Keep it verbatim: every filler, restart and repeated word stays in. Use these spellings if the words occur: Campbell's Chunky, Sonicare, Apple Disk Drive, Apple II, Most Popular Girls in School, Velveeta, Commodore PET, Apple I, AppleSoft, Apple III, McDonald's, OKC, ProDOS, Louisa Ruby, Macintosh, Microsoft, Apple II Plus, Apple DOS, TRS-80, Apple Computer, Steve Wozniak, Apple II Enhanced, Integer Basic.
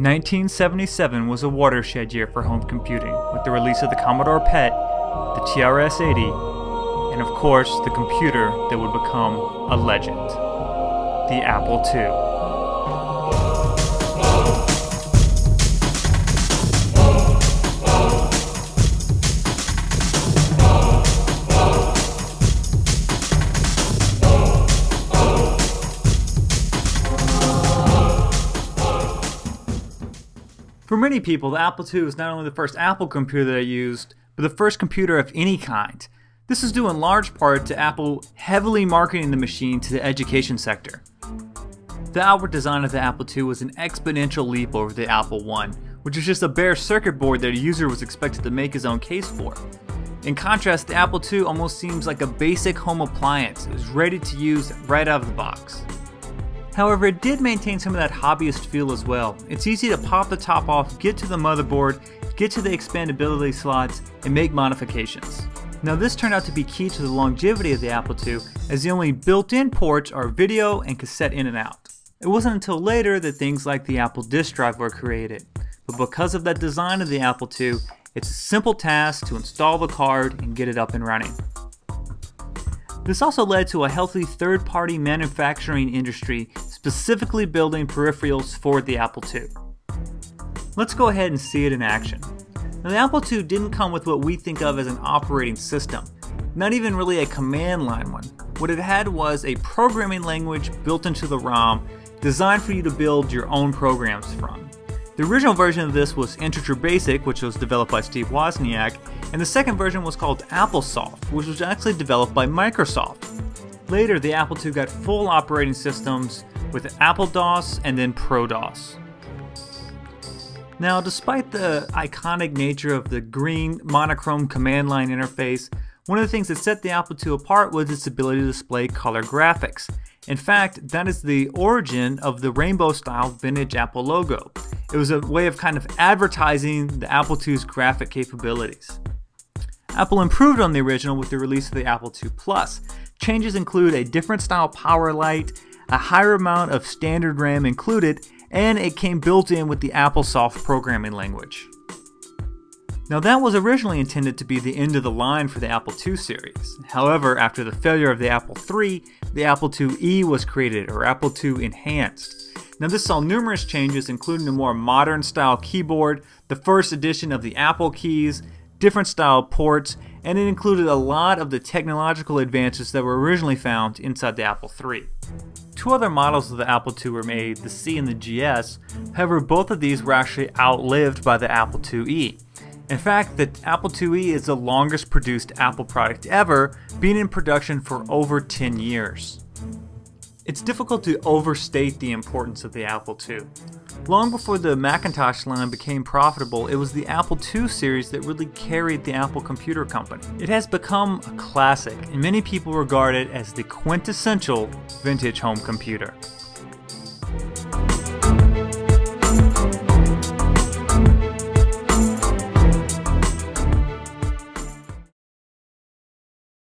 nineteen seventy-seven was a watershed year for home computing, with the release of the Commodore P E T, the T R S eighty, and of course the computer that would become a legend, the Apple two. For many people, the Apple two is not only the first Apple computer they used, but the first computer of any kind. This is due in large part to Apple heavily marketing the machine to the education sector. The outward design of the Apple two was an exponential leap over the Apple one, which was just a bare circuit board that a user was expected to make his own case for. In contrast, the Apple two almost seems like a basic home appliance. It was ready to use right out of the box. However, it did maintain some of that hobbyist feel as well. It's easy to pop the top off, get to the motherboard, get to the expandability slots, and make modifications. Now this turned out to be key to the longevity of the Apple two, as the only built-in ports are video and cassette in and out. It wasn't until later that things like the Apple Disk Drive were created, but because of that design of the Apple two, it's a simple task to install the card and get it up and running. This also led to a healthy third-party manufacturing industry specifically building peripherals for the Apple two. Let's go ahead and see it in action. Now, the Apple two didn't come with what we think of as an operating system, not even really a command line one. What it had was a programming language built into the ROM designed for you to build your own programs from. The original version of this was Integer Basic, which was developed by Steve Wozniak, and the second version was called AppleSoft, which was actually developed by Microsoft. Later, the Apple two got full operating systems with Apple DOS and then ProDOS. Now, despite the iconic nature of the green monochrome command line interface, one of the things that set the Apple two apart was its ability to display color graphics. In fact, that is the origin of the rainbow-style vintage Apple logo. It was a way of kind of advertising the Apple two's graphic capabilities. Apple improved on the original with the release of the Apple two Plus. Changes include a different style power light, a higher amount of standard RAM included, and it came built in with the AppleSoft programming language. Now that was originally intended to be the end of the line for the Apple two series. However, after the failure of the Apple three, the Apple two E was created, or Apple two Enhanced. Now this saw numerous changes, including a more modern style keyboard, the first edition of the Apple keys, different style ports, and it included a lot of the technological advances that were originally found inside the Apple three. Two other models of the Apple two were made, the C and the G S, however both of these were actually outlived by the Apple two E. In fact, the Apple two E is the longest produced Apple product ever, being in production for over ten years. It's difficult to overstate the importance of the Apple two. Long before the Macintosh line became profitable, it was the Apple two series that really carried the Apple Computer Company. It has become a classic, and many people regard it as the quintessential vintage home computer.